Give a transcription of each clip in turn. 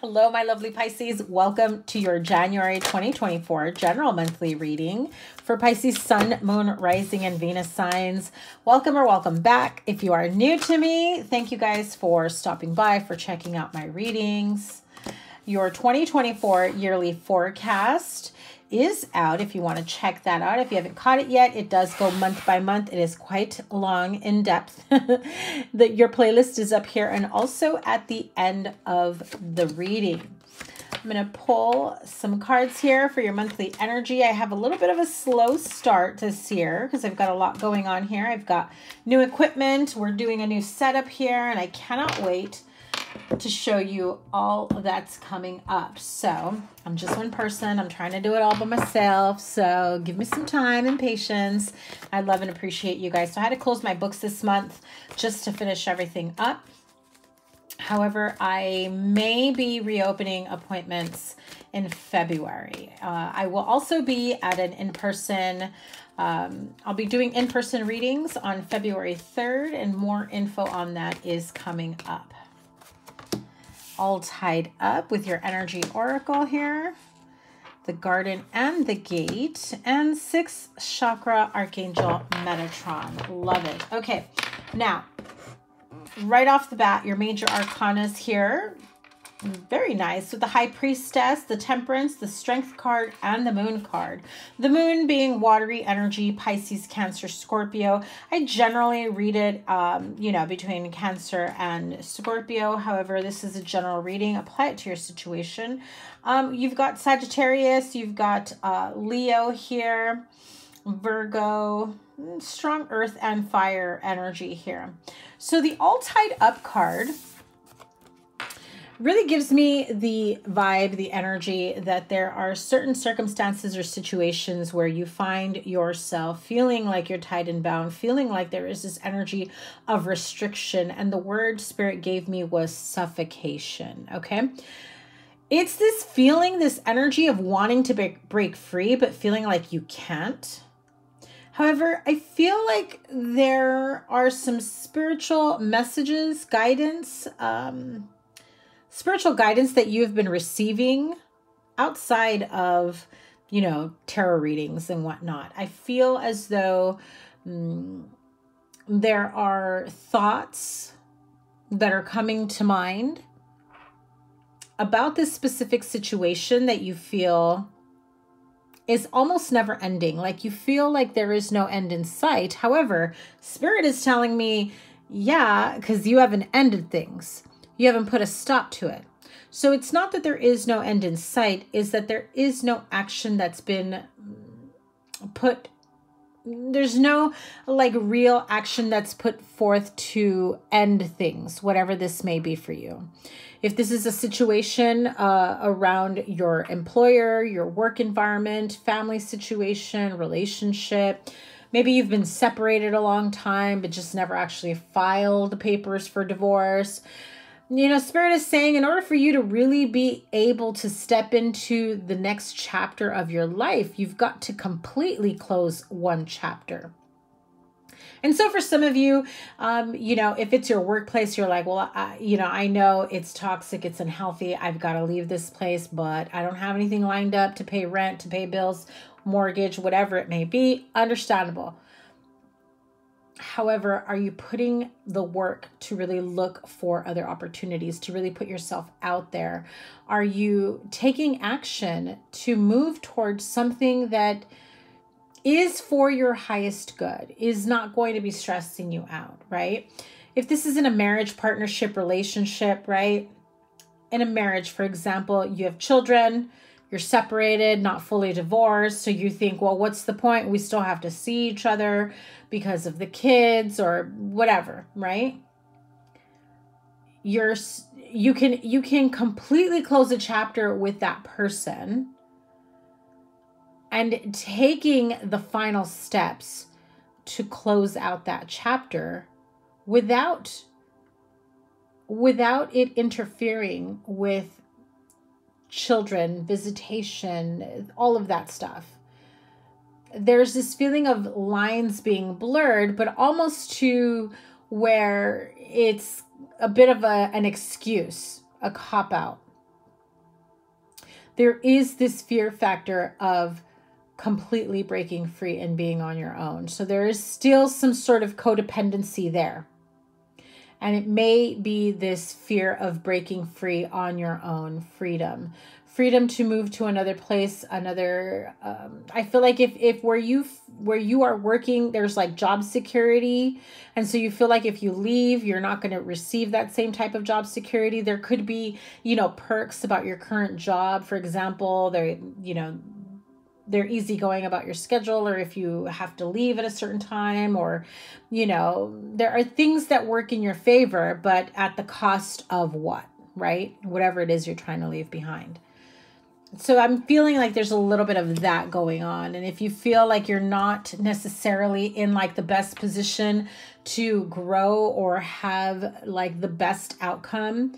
Hello, my lovely Pisces. Welcome to your January 2024 general monthly reading for Pisces sun, moon, rising, and Venus signs. Welcome or welcome back. If you are new to me, thank you guys for stopping by, for checking out my readings. Your 2024 yearly forecast is out if you want to check that out. If you haven't caught it yet, it does go month by month. It is quite long, in depth. Your playlist is up here and also at the end of the reading. I'm going to pull some cards here for your monthly energy. I have a little bit of a slow start this year because I've got a lot going on here. I've got new equipment. We're doing a new setup here and I cannot wait to show you all that's coming up. So I'm just one person. I'm trying to do it all by myself. So give me some time and patience. I love and appreciate you guys. So I had to close my books this month just to finish everything up. However, I may be reopening appointments in February. I will also be at an in-person, I'll be doing in-person readings on February 3rd, and more info on that is coming up. All tied up with your energy oracle here, the garden and the gate, and sixth chakra archangel Metatron. Love it. Okay, now right off the bat, your major arcanas here, very nice, with the high priestess, the temperance, the strength card, and the moon card. The moon being watery energy, Pisces, Cancer, Scorpio. I generally read it, you know, between Cancer and Scorpio. However, this is a general reading. Apply it to your situation. You've got Sagittarius, you've got Leo here, Virgo, strong earth and fire energy here. So the all tied up card really gives me the vibe, the energy that there are certain circumstances or situations where you find yourself feeling like you're tied and bound, feeling like there is this energy of restriction. And the word spirit gave me was suffocation, okay? It's this feeling, this energy of wanting to break free, but feeling like you can't. However, I feel like there are some spiritual messages, guidance, spiritual guidance that you've been receiving outside of, you know, tarot readings and whatnot. I feel as though there are thoughts that are coming to mind about this specific situation that you feel is almost never ending. Like you feel like there is no end in sight. However, Spirit is telling me, yeah, because you haven't ended things. You haven't put a stop to it. So it's not that there is no end in sight, is that there is no action that's been put, there's no like real action that's put forth to end things, whatever this may be for you. If this is a situation around your employer, your work environment, family situation, relationship, maybe you've been separated a long time, but just never actually filed the papers for divorce. You know, Spirit is saying in order for you to really be able to step into the next chapter of your life, you've got to completely close one chapter. And so for some of you, you know, if it's your workplace, you're like, well, you know, I know it's toxic, it's unhealthy. I've got to leave this place, but I don't have anything lined up to pay rent, to pay bills, mortgage, whatever it may be. Understandable. However, are you putting the work to really look for other opportunities, to really put yourself out there? Are you taking action to move towards something that is for your highest good, is not going to be stressing you out, right? If this is in a marriage, partnership, relationship, right? In a marriage, for example, you have children, you're separated, not fully divorced. So you think, well, what's the point? We still have to see each other because of the kids or whatever, right? You can completely close a chapter with that person and taking the final steps to close out that chapter without it interfering with children, visitation, all of that stuff. There's this feeling of lines being blurred, but almost to where it's a bit of an excuse, a cop-out, there is this fear factor of completely breaking free and being on your own. So there is still some sort of codependency there. And it may be this fear of breaking free on your own, freedom to move to another place, another, I feel like if where you are working, there's like job security. And so you feel like if you leave, you're not going to receive that same type of job security. There could be, you know, perks about your current job. For example, they're easygoing about your schedule, or if you have to leave at a certain time, or, you know, there are things that work in your favor, but at the cost of what, right? Whatever it is you're trying to leave behind. So I'm feeling like there's a little bit of that going on. And if you feel like you're not necessarily in like the best position to grow or have like the best outcome,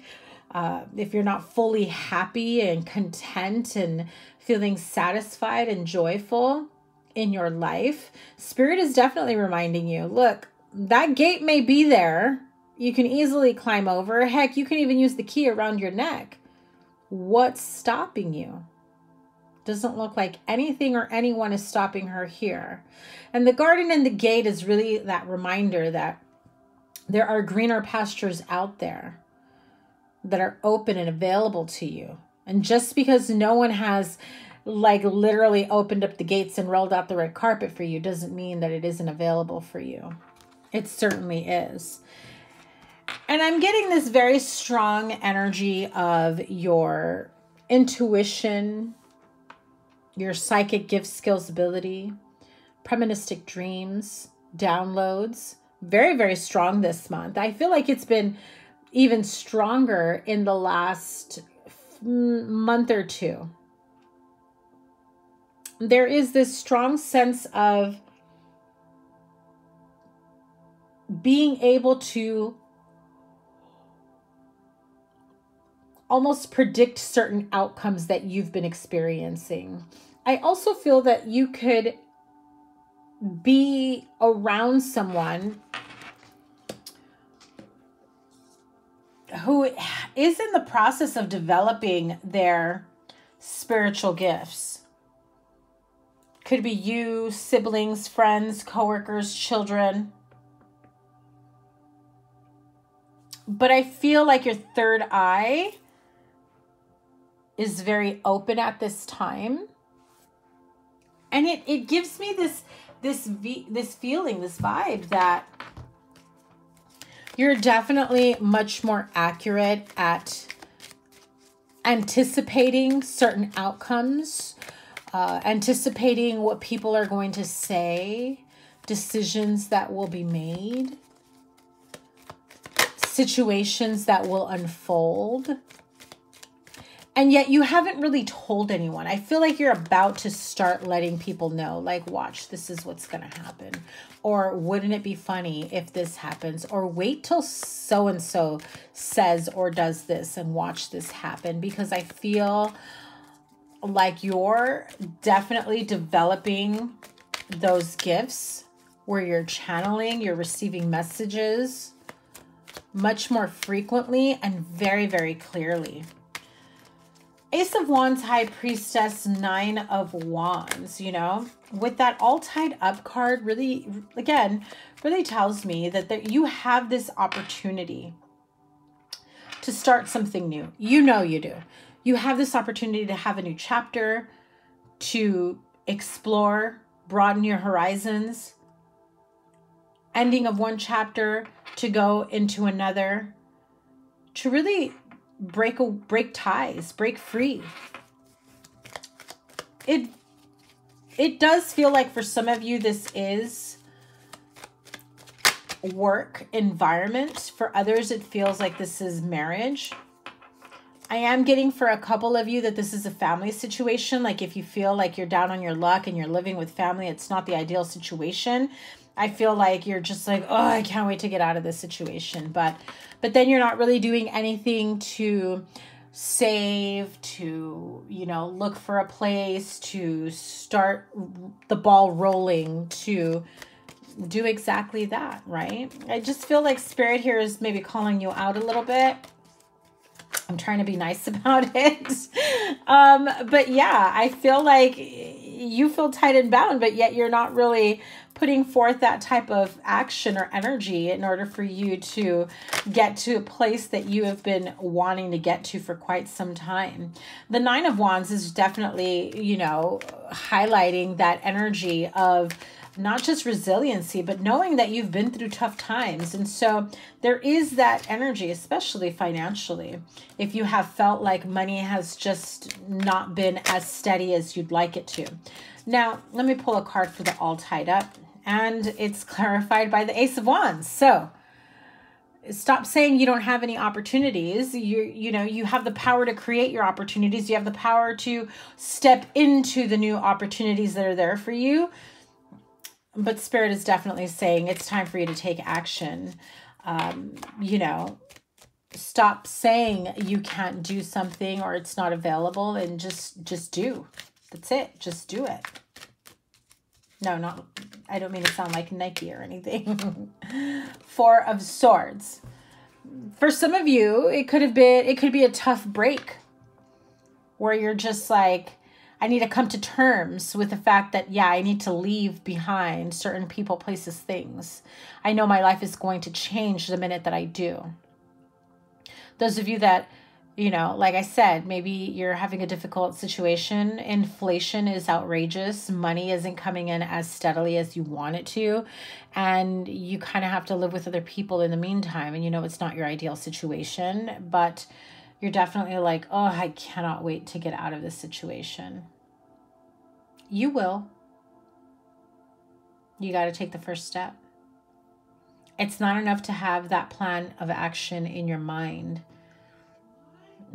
if you're not fully happy and content and feeling satisfied and joyful in your life, Spirit is definitely reminding you, look, that gate may be there. You can easily climb over. Heck, you can even use the key around your neck. What's stopping you? Doesn't look like anything or anyone is stopping her here. And the garden and the gate is really that reminder that there are greener pastures out there that are open and available to you. And just because no one has like literally opened up the gates and rolled out the red carpet for you doesn't mean that it isn't available for you. It certainly is. And I'm getting this very strong energy of your intuition, your psychic gift, skills, ability, premonitive dreams, downloads. Very, very strong this month. I feel like it's been even stronger in the last month or two. There is this strong sense of being able to almost predict certain outcomes that you've been experiencing. I also feel that you could be around someone who is in the process of developing their spiritual gifts. Could be you, siblings, friends, coworkers, children. But I feel like your third eye is very open at this time. And it gives me this feeling, this vibe that you're definitely much more accurate at anticipating certain outcomes, anticipating what people are going to say, decisions that will be made, situations that will unfold. And yet you haven't really told anyone. I feel like you're about to start letting people know, like, watch, this is what's going to happen. Or wouldn't it be funny if this happens? Or wait till so-and-so says or does this and watch this happen. Because I feel like you're definitely developing those gifts where you're channeling, you're receiving messages much more frequently and very, very clearly. Ace of Wands, High Priestess, Nine of Wands, you know, with that all tied up card really, again, really tells me that you have this opportunity to start something new. You know you do. You have this opportunity to have a new chapter, to explore, broaden your horizons, ending of one chapter to go into another, to really break ties, break free. It does feel like for some of you, this is work environment. For others, it feels like this is marriage. I am getting for a couple of you that this is a family situation. Like if you feel like you're down on your luck and you're living with family, it's not the ideal situation. I feel like you're just like, oh, I can't wait to get out of this situation. But then you're not really doing anything to save, to, you know, look for a place, to start the ball rolling, to do exactly that, right? I just feel like Spirit here is maybe calling you out a little bit I'm trying to be nice about it. But yeah, I feel like you feel tight and bound, but yet you're not really putting forth that type of action or energy in order for you to get to a place that you have been wanting to get to for quite some time. The Nine of Wands is definitely, you know, highlighting that energy of not just resiliency, but knowing that you've been through tough times. And so there is that energy, especially financially. If you have felt like money has just not been as steady as you'd like it to. Now, let me pull a card for the All Tied Up, and it's clarified by the Ace of Wands. So stop saying you don't have any opportunities. You know, you have the power to create your opportunities. You have the power to step into the new opportunities that are there for you. But Spirit is definitely saying it's time for you to take action. You know, stop saying you can't do something or it's not available, and just do. That's it. Just do it. No, not, I don't mean to sound like Nike or anything. Four of Swords. For some of you, it could be a tough break where you're just like, I need to come to terms with the fact that, yeah, I need to leave behind certain people, places, things. I know my life is going to change the minute that I do. Those of you that, you know, like I said, maybe you're having a difficult situation. Inflation is outrageous. Money isn't coming in as steadily as you want it to. And you kind of have to live with other people in the meantime. And you know, it's not your ideal situation, but you're definitely like, oh, I cannot wait to get out of this situation. You will. You got to take the first step. It's not enough to have that plan of action in your mind,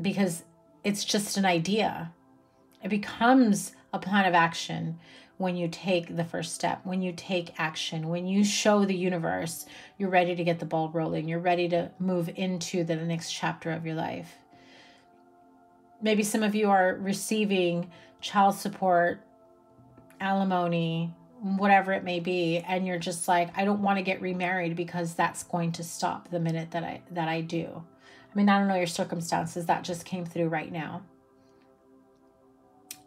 because it's just an idea. It becomes a plan of action when you take the first step, when you take action, when you show the universe you're ready to get the ball rolling, you're ready to move into the next chapter of your life. Maybe some of you are receiving child support, alimony, whatever it may be, and you're just like, I don't want to get remarried because that's going to stop the minute that I do. I mean, I don't know your circumstances. That just came through right now.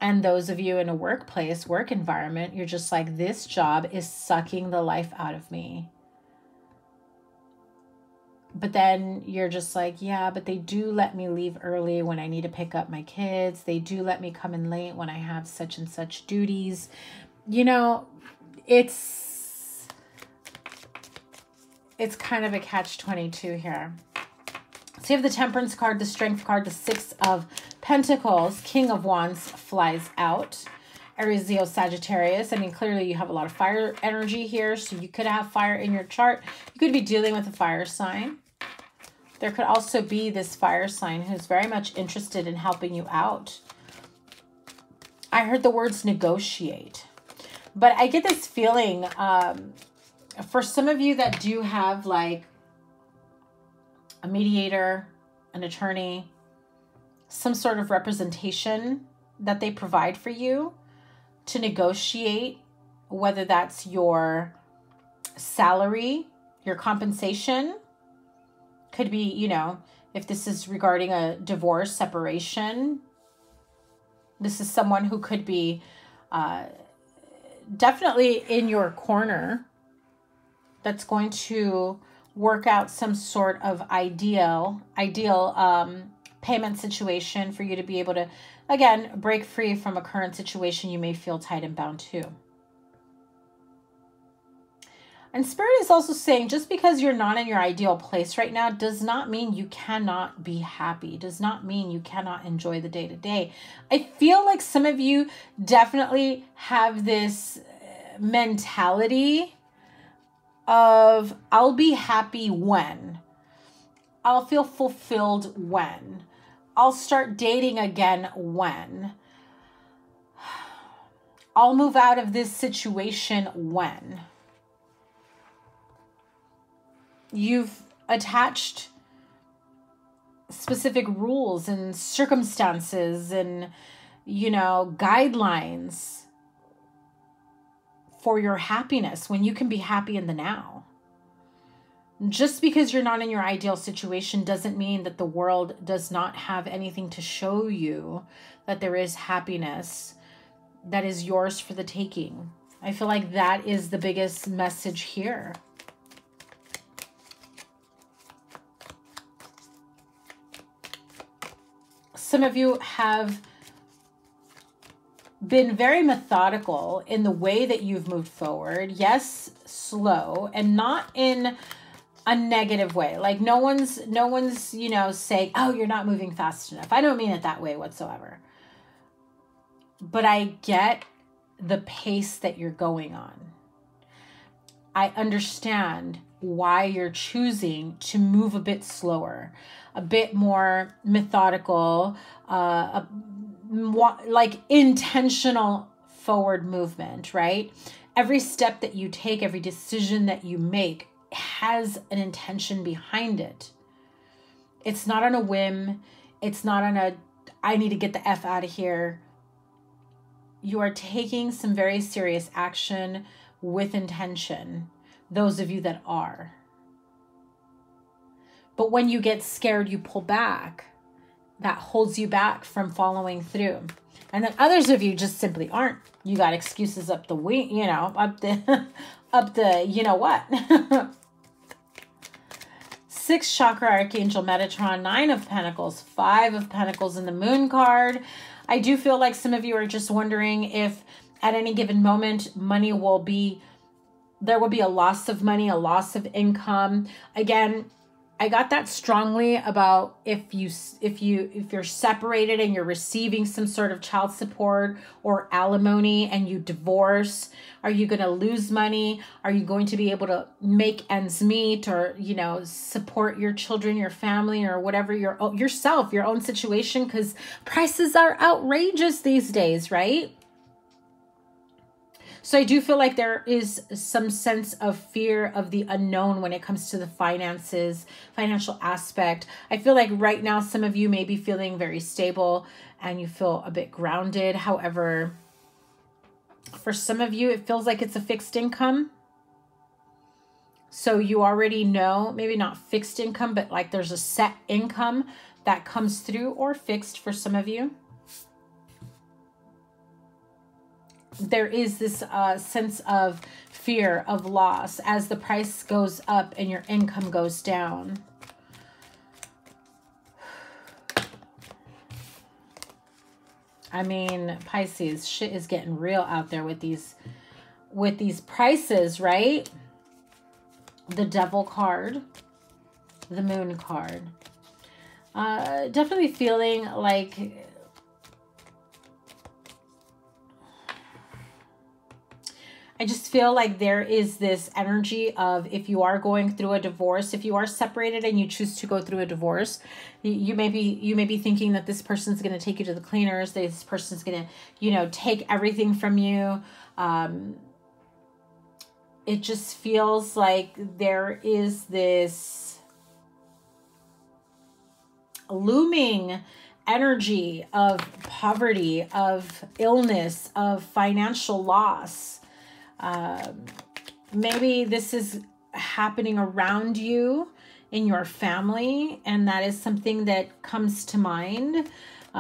And those of you in a workplace, work environment, you're just like, this job is sucking the life out of me. But then you're just like, yeah, but they do let me leave early when I need to pick up my kids. They do let me come in late when I have such and such duties. You know, it's kind of a catch-22 here. So you have the Temperance card, the Strength card, the Six of Pentacles, King of Wands flies out. Aries, Leo, Sagittarius. I mean, clearly you have a lot of fire energy here, so you could have fire in your chart. You could be dealing with a fire sign. There could also be this fire sign who's very much interested in helping you out. I heard the words negotiate, but I get this feeling for some of you that do have like a mediator, an attorney, some sort of representation that they provide for you to negotiate, whether that's your salary, your compensation. Could be, you know, if this is regarding a divorce, separation, this is someone who could be definitely in your corner that's going to work out some sort of ideal payment situation for you to be able to, again, break free from a current situation you may feel tied and bound to. And Spirit is also saying, just because you're not in your ideal place right now does not mean you cannot be happy, does not mean you cannot enjoy the day-to-day. I feel like some of you definitely have this mentality of, I'll be happy when. I'll feel fulfilled when. I'll start dating again when. I'll move out of this situation when. You've attached specific rules and circumstances and, you know, guidelines for your happiness when you can be happy in the now. Just because you're not in your ideal situation doesn't mean that the world does not have anything to show you, that there is happiness that is yours for the taking. I feel like that is the biggest message here. Some of you have been very methodical in the way that you've moved forward. Yes, slow, and not in a negative way. Like no one's, you know, saying, oh, you're not moving fast enough. I don't mean it that way whatsoever. But I get the pace that you're going on. I understand why you're choosing to move a bit slower, a bit more methodical, like intentional forward movement, right? Every step that you take, every decision that you make has an intention behind it. It's not on a whim. It's not on a, I need to get the F out of here. You are taking some very serious action with intention, those of you that are. But when you get scared, you pull back. That holds you back from following through. And then others of you just simply aren't. You got excuses up the wing, you know, up the, you know what? Sixth chakra, Archangel Metatron, Nine of Pentacles, Five of Pentacles in the Moon card. I do feel like some of you are just wondering if at any given moment, money will be, there will be a loss of money, a loss of income. Again, I got that strongly about if you're separated and you're receiving some sort of child support or alimony and you divorce, are you going to lose money? Are you going to be able to make ends meet, or, you know, support your children, your family, or whatever, yourself, your own situation? Because prices are outrageous these days, right? So I do feel like there is some sense of fear of the unknown when it comes to the finances, financial aspect. I feel like right now some of you may be feeling very stable and you feel a bit grounded. However, for some of you, it feels like it's a fixed income. So you already know, maybe not fixed income, but like there's a set income that comes through, or fixed for some of you. There is this sense of fear of loss as the price goes up and your income goes down. I mean, Pisces, shit is getting real out there with these prices, right? The Devil card, the Moon card. Definitely feeling like I just feel like there is this energy of, if you are going through a divorce, if you are separated and you choose to go through a divorce, you may be thinking that this person's going to take you to the cleaners, this person's going to, you know, take everything from you. It just feels like there is this looming energy of poverty, of illness, of financial loss. Maybe this is happening around you in your family, and that is something that comes to mind.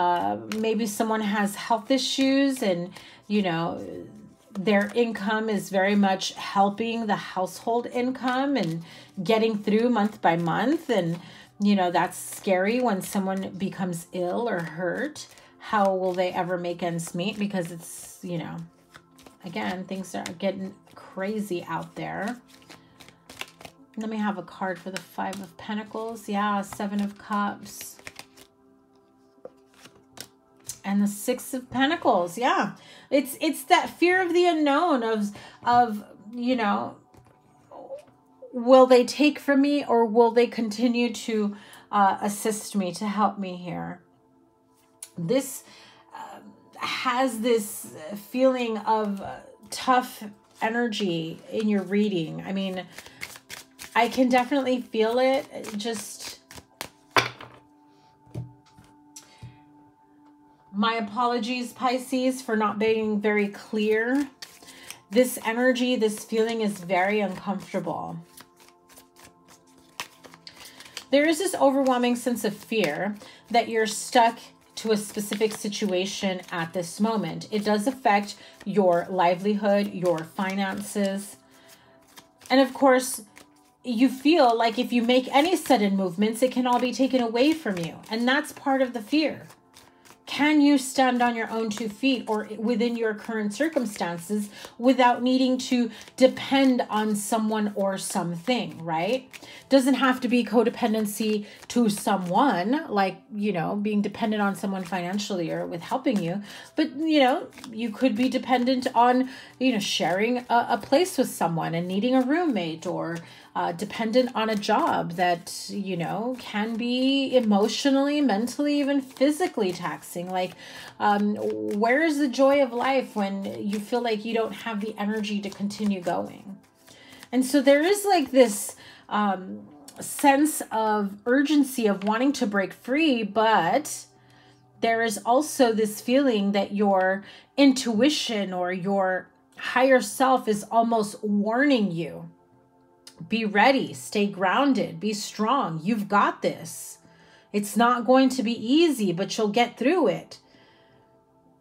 Maybe someone has health issues and, you know, their income is very much helping the household income and getting through month by month. And, you know, that's scary when someone becomes ill or hurt. How will they ever make ends meet? Because it's, you know, again, things are getting crazy out there. Let me have a card for the Five of Pentacles. Yeah, Seven of Cups. And the Six of Pentacles. Yeah. It's that fear of the unknown, of, you know, will they take from me, or will they continue to assist me, to help me here? This has this feeling of tough energy in your reading. I mean, I can definitely feel it. Just my apologies, Pisces, for not being very clear. This energy, this feeling is very uncomfortable. There is this overwhelming sense of fear that you're stuck to a specific situation at this moment. It does affect your livelihood, your finances. And of course, you feel like if you make any sudden movements, it can all be taken away from you. And that's part of the fear. Can you stand on your own two feet or within your current circumstances without needing to depend on someone or something, right? Doesn't have to be codependency to someone, like, you know, being dependent on someone financially or with helping you. But, you know, you could be dependent on, you know, sharing a place with someone and needing a roommate, or dependent on a job that, you know, can be emotionally, mentally, even physically taxing. Like, where is the joy of life when you feel like you don't have the energy to continue going? And so there is like this sense of urgency of wanting to break free, but there is also this feeling that your intuition or your higher self is almost warning you. Be ready, stay grounded, be strong. You've got this. It's not going to be easy, but you'll get through it.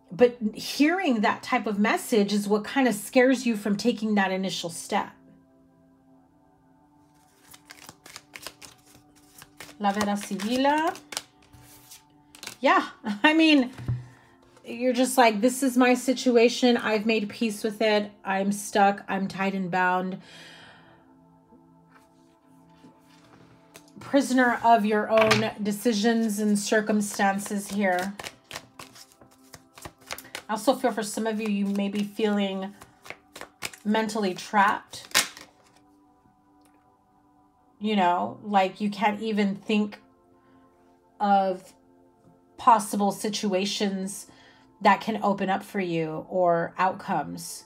But hearing that type of message is what kind of scares you from taking that initial step. La Vera Sibila. Yeah, I mean, you're just like, this is my situation. I've made peace with it. I'm stuck. I'm tied and bound. Prisoner of your own decisions and circumstances here. I also feel for some of you, you may be feeling mentally trapped. You know, like you can't even think of possible situations that can open up for you or outcomes.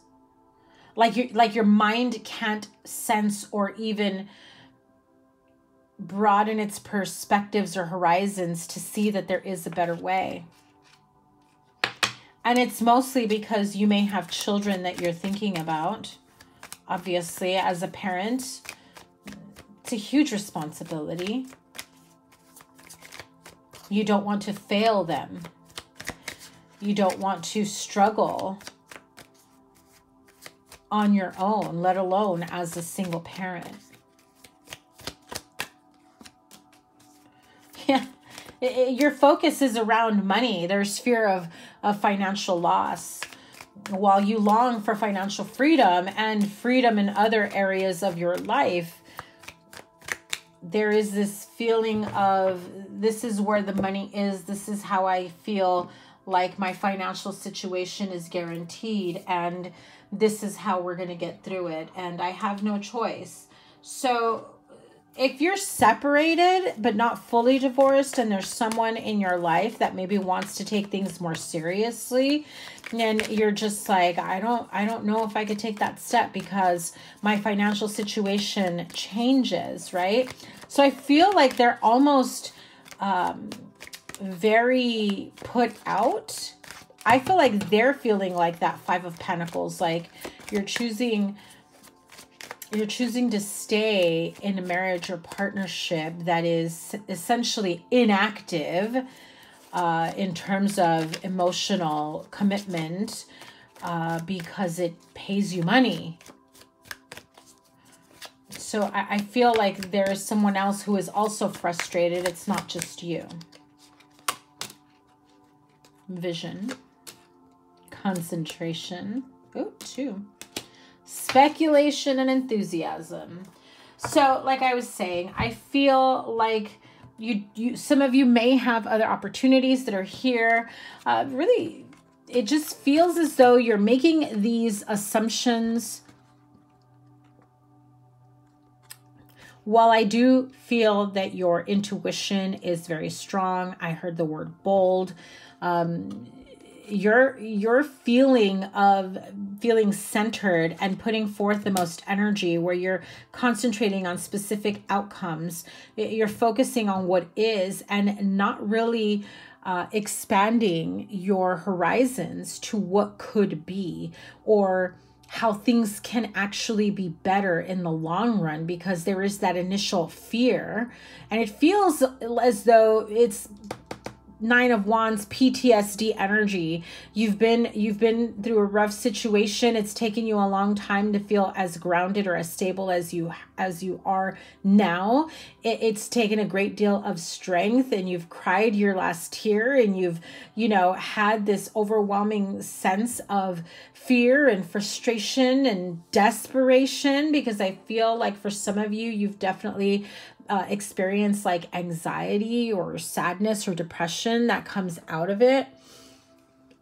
Like your mind can't sense or even broaden its perspectives or horizons to see that there is a better way. And it's mostly because you may have children that you're thinking about. Obviously, as a parent, it's a huge responsibility. You don't want to fail them. You don't want to struggle on your own, let alone as a single parent. Yeah, your focus is around money. There's fear of financial loss, while you long for financial freedom and freedom in other areas of your life. There is this feeling of, this is where the money is. This is how I feel like my financial situation is guaranteed, and this is how we're going to get through it, and I have no choice. So if you're separated but not fully divorced, and there's someone in your life that maybe wants to take things more seriously, and you're just like, I don't know if I could take that step because my financial situation changes, right? So I feel like they're almost very put out. I feel like they're feeling like that Five of Pentacles, like you're choosing to stay in a marriage or partnership that is essentially inactive in terms of emotional commitment because it pays you money. So I feel like there is someone else who is also frustrated. It's not just you. Vision. Concentration. Ooh, two. Speculation and enthusiasm. So like I was saying, I feel like you some of you may have other opportunities that are here. Really, it just feels as though you're making these assumptions. While I do feel that your intuition is very strong, I heard the word bold. Your feeling of feeling centered and putting forth the most energy, where you're concentrating on specific outcomes, you're focusing on what is and not really expanding your horizons to what could be or how things can actually be better in the long run, because there is that initial fear, and it feels as though it's Nine of Wands PTSD energy. You've been through a rough situation. It's taken you a long time to feel as grounded or as stable as you are now. It's taken a great deal of strength, and you've cried your last tear, and you've, you know, had this overwhelming sense of fear and frustration and desperation, because I feel like for some of you, you've definitely experience like anxiety or sadness or depression that comes out of it.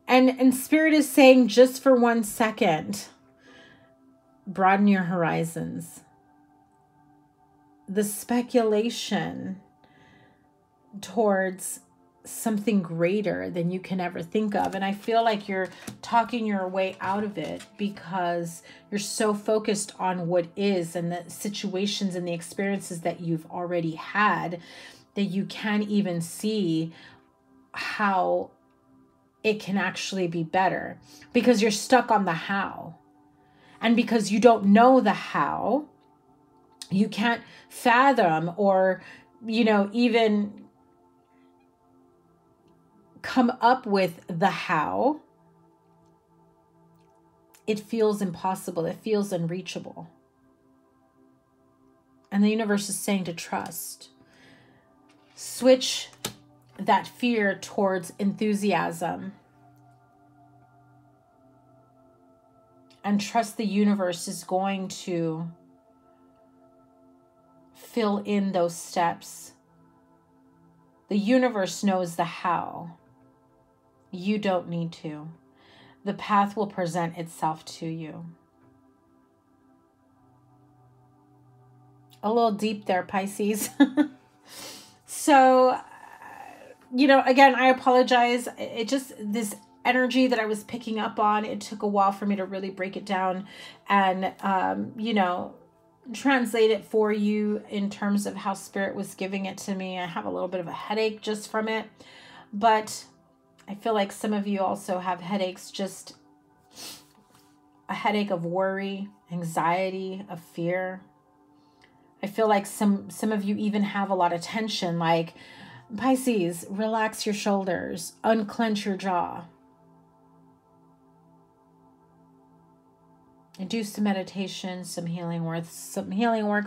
And Spirit is saying, just for 1 second, broaden your horizons. The speculation towards something greater than you can ever think of. And I feel like you're talking your way out of it because you're so focused on what is and the situations and the experiences that you've already had that you can't even see how it can actually be better, because you're stuck on the how. And because you don't know the how, you can't fathom or, you know, even come up with the how, it feels impossible. It feels unreachable. And the universe is saying to trust. Switch that fear towards enthusiasm. And trust the universe is going to fill in those steps. The universe knows the how. You don't need to. The path will present itself to you. A little deep there, Pisces. So, you know, again, I apologize. It just, this energy that I was picking up on, it took a while for me to really break it down and, you know, translate it for you in terms of how Spirit was giving it to me. I have a little bit of a headache just from it, but I feel like some of you also have headaches, just a headache of worry, anxiety, of fear. I feel like some of you even have a lot of tension, like, Pisces, relax your shoulders, unclench your jaw, and do some meditation, some healing work,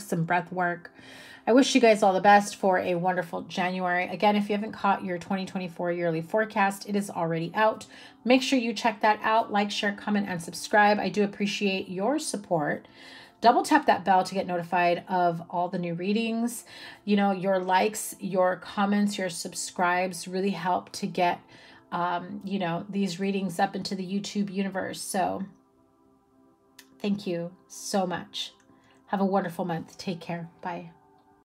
some breath work. I wish you guys all the best for a wonderful January. Again, if you haven't caught your 2024 yearly forecast, it is already out. Make sure you check that out. Like, share, comment, and subscribe. I do appreciate your support. Double tap that bell to get notified of all the new readings. You know, your likes, your comments, your subscribes really help to get, you know, these readings up into the YouTube universe. So thank you so much. Have a wonderful month. Take care. Bye.